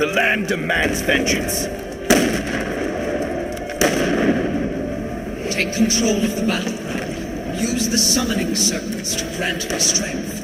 The land demands vengeance. Take control of the battleground. Use the summoning circles to grant her strength.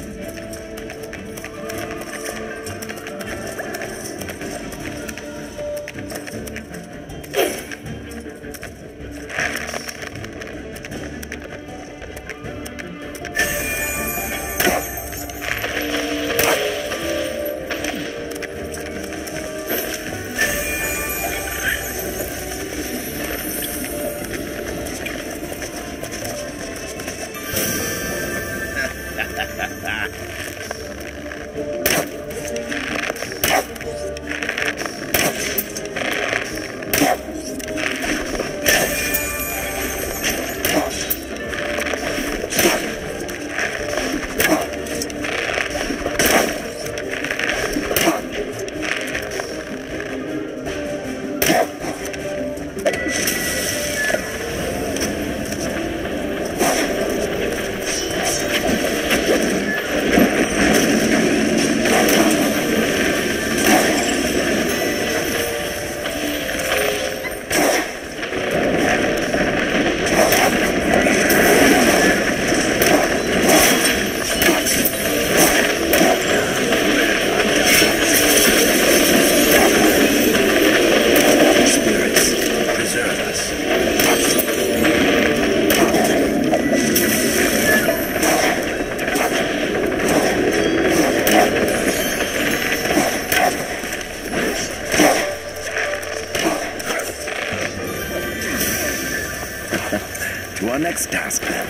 To our next task, then.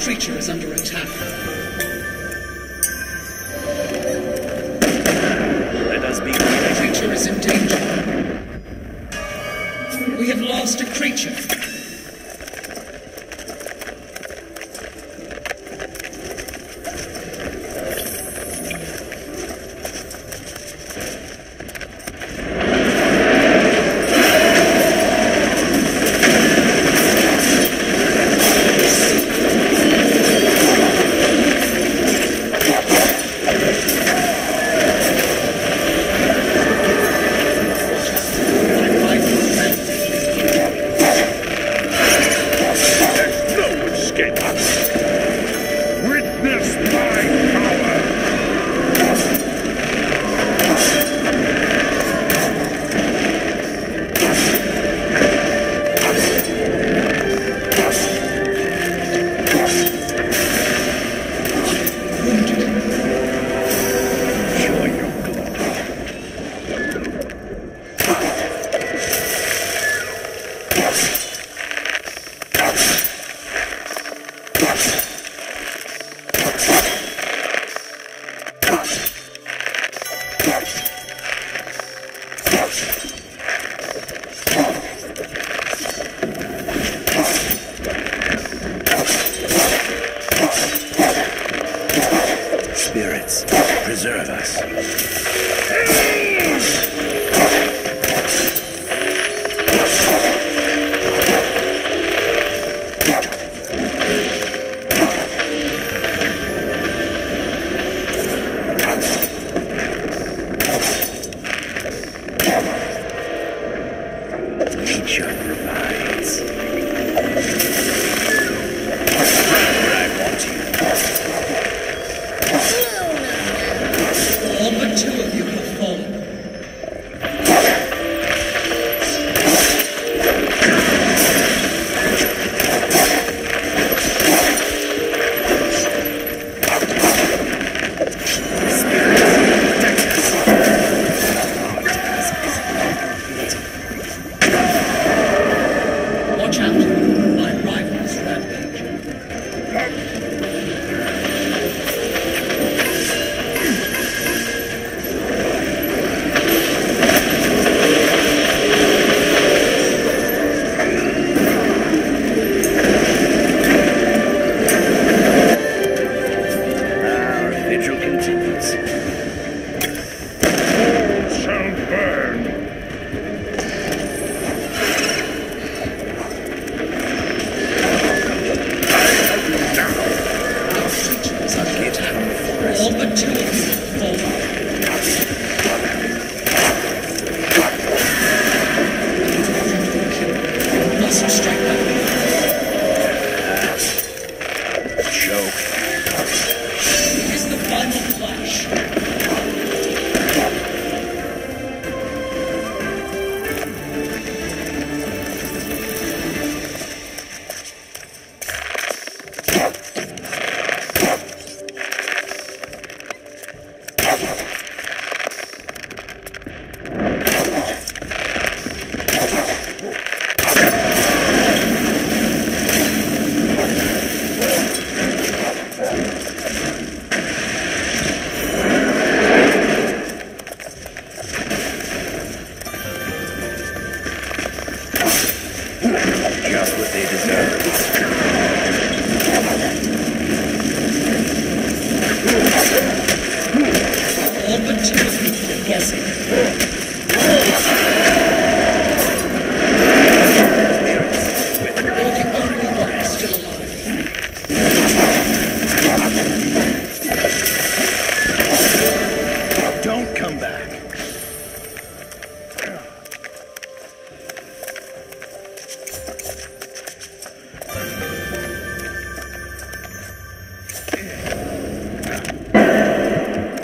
creature is under attack. Let us be. The creature is in danger. We have lost a creature. Spirits, preserve us.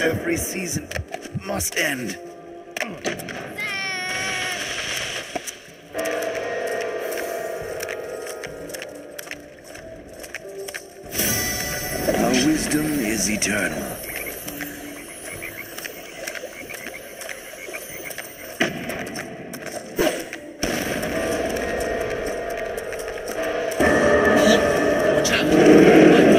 Every season must end. Our wisdom is eternal. Watch out.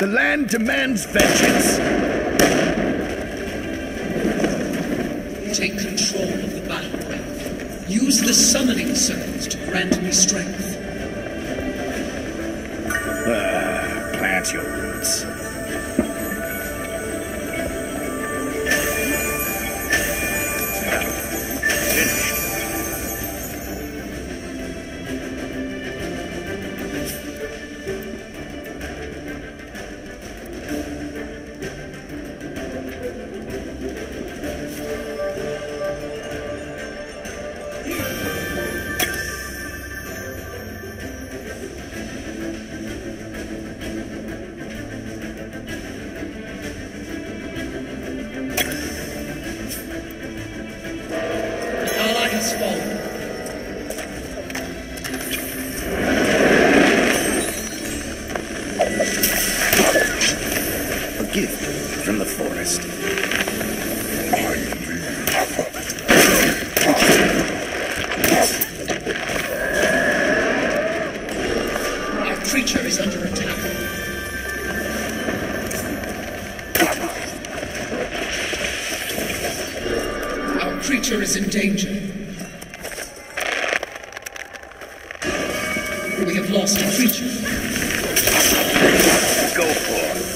The land demands vengeance. Take control of the battle breath. Use the summoning circles to grant me strength. Plant your roots. Is in danger. We have lost a creature. Go for it.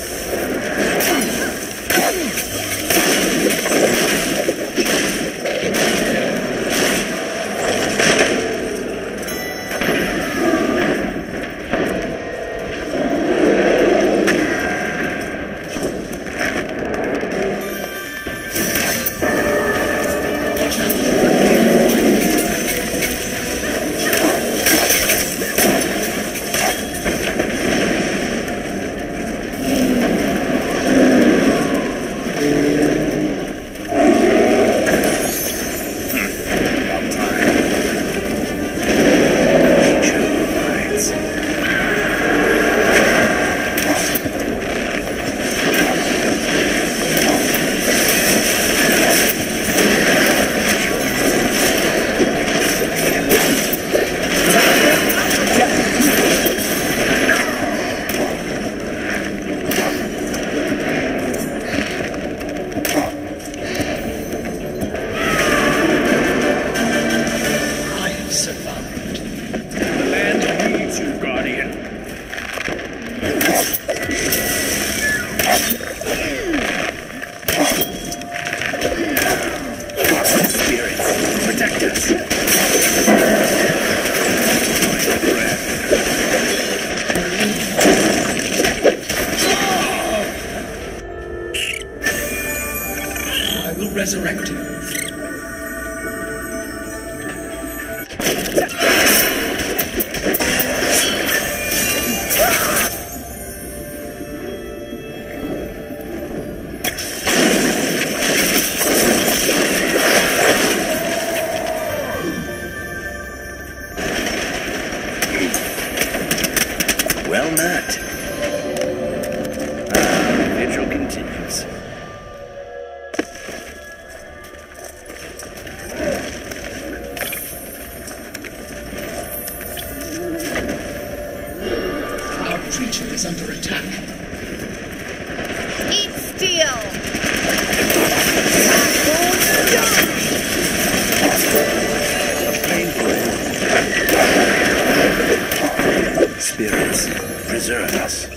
Vigil continues. is under attack. Eat steel! Spirits, preserve us.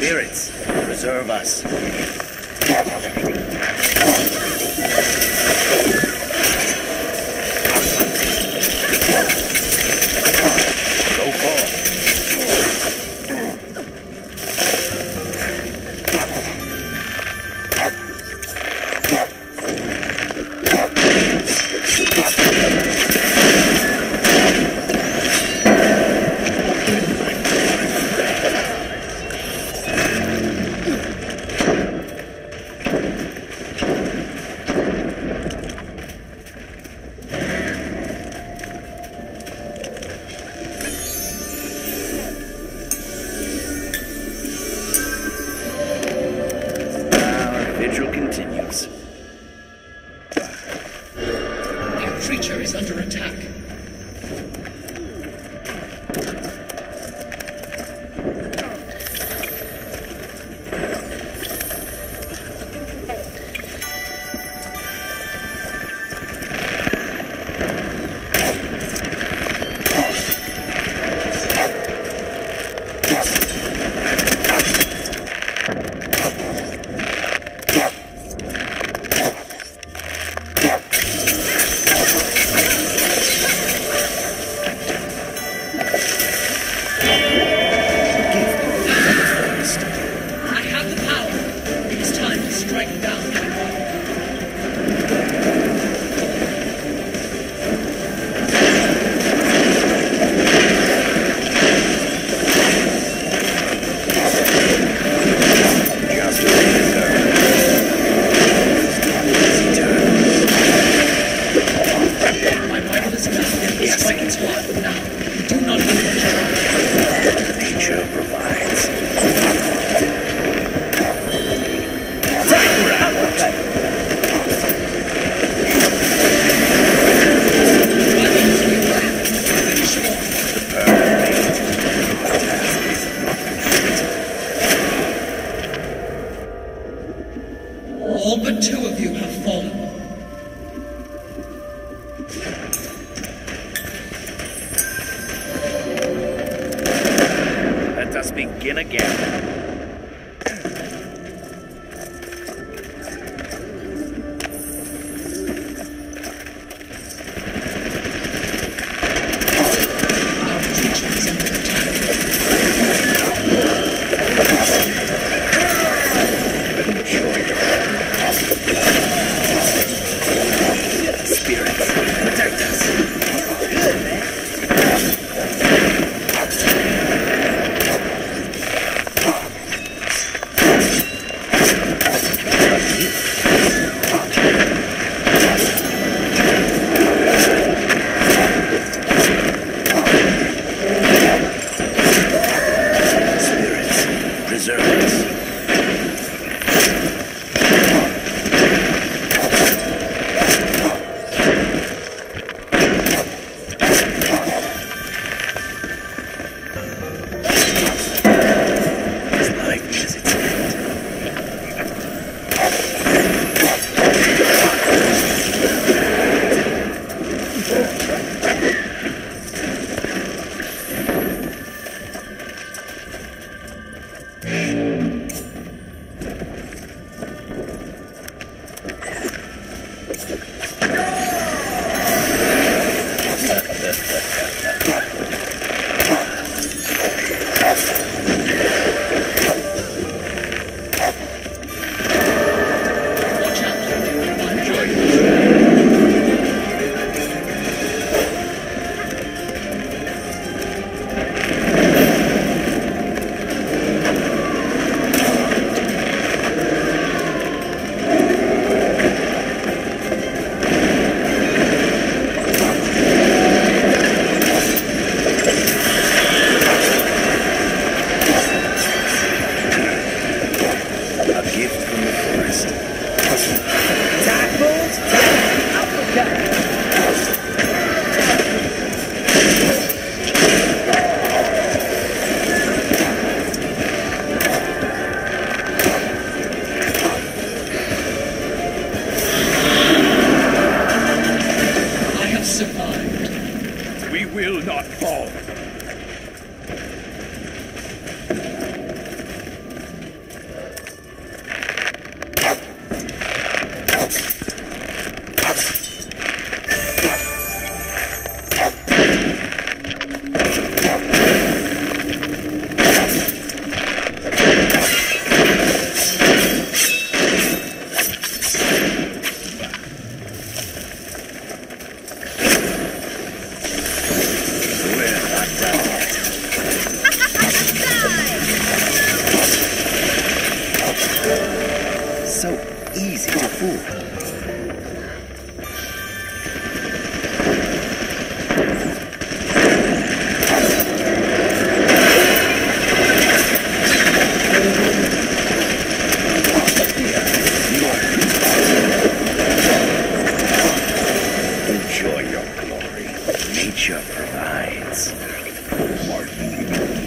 spirits preserve us. Go forth.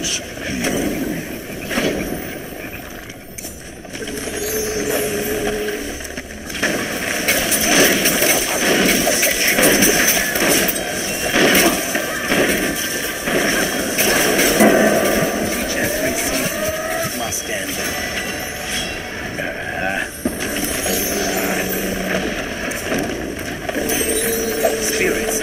is known. Spirits,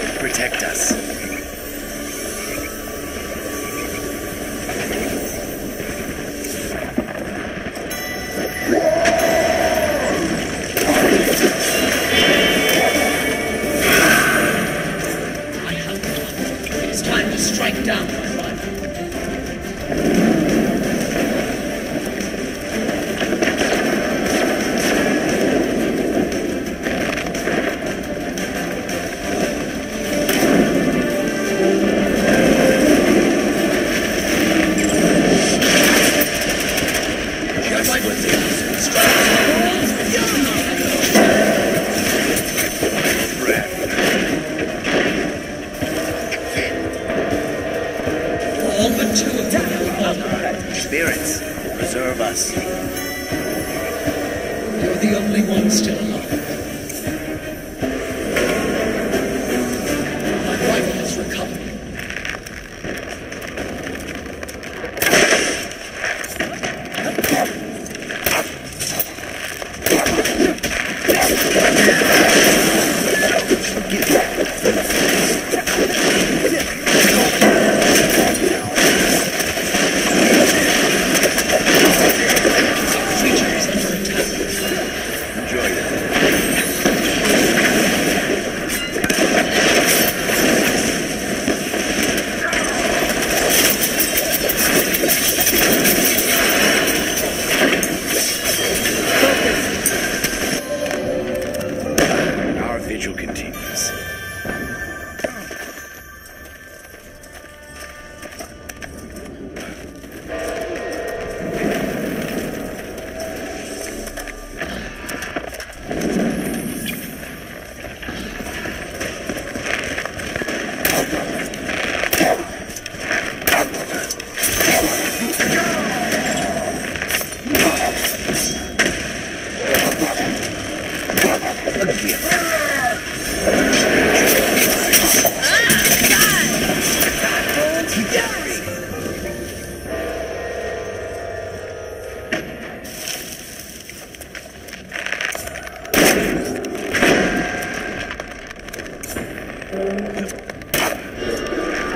preserve us. You're the only one still alive. My rival has recovered.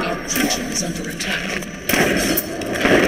Our creature is under attack.